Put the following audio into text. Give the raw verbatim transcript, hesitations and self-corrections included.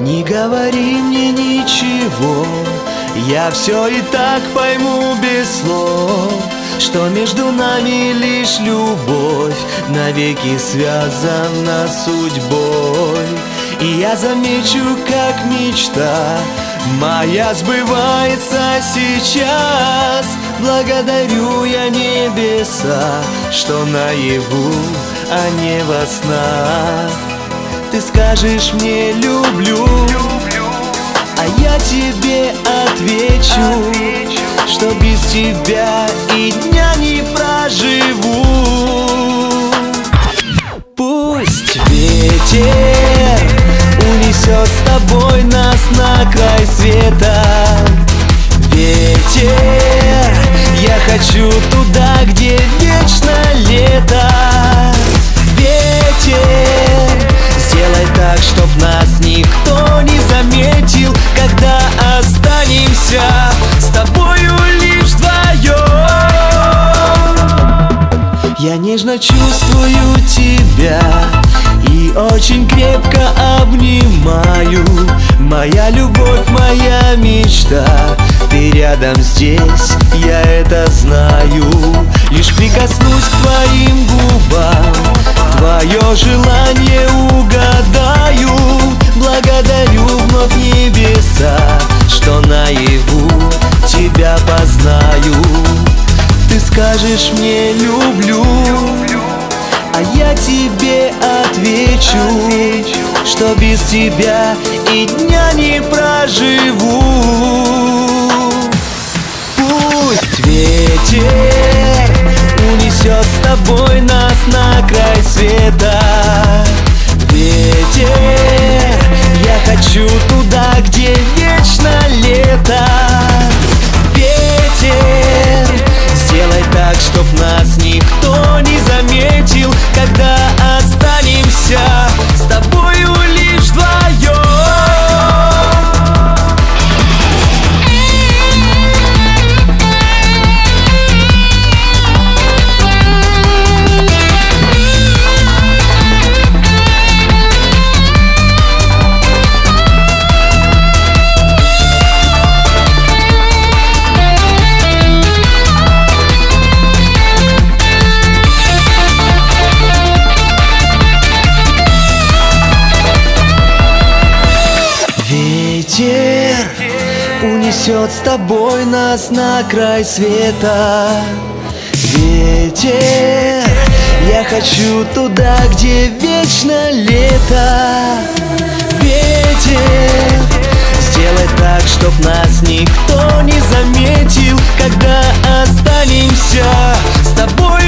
Не говори мне ничего, я все и так пойму без слов, что между нами лишь любовь навеки связана судьбой. И я замечу, как мечта моя сбывается сейчас. Благодарю я небеса, что наяву, а не во снах. Ты скажешь мне люблю, люблю, а я тебе отвечу, отвечу, что без тебя и дня не проживу. Пусть ветер унесет с тобой нас на край света. Ветер, я хочу туда, где вечно лето. Ветер, сделай так, чтоб нас никто не заметил, когда останемся с тобою лишь вдвоем. Я нежно чувствую тебя и очень крепко обнимаю. Моя любовь, моя мечта, ты рядом здесь, я это знаю. Лишь прикоснусь к твоим губам, твое желание угадаю. Благодарю вновь небеса, что наяву тебя познаю. Ты скажешь мне люблю, а я тебе отвечу, что без тебя и дня не проживу. Пусть ветер унесет с тобой нас на край света. Ветер, я хочу туда, где вечно лето. Ветер, сделай так, чтоб нас никто не заметил, когда останемся с тобою лишь вдвоем. Ветер унесет с тобой нас на край света. Ветер, я хочу туда, где вечно лето. Ветер, сделай так, чтоб нас никто не заметил, когда останемся с тобой.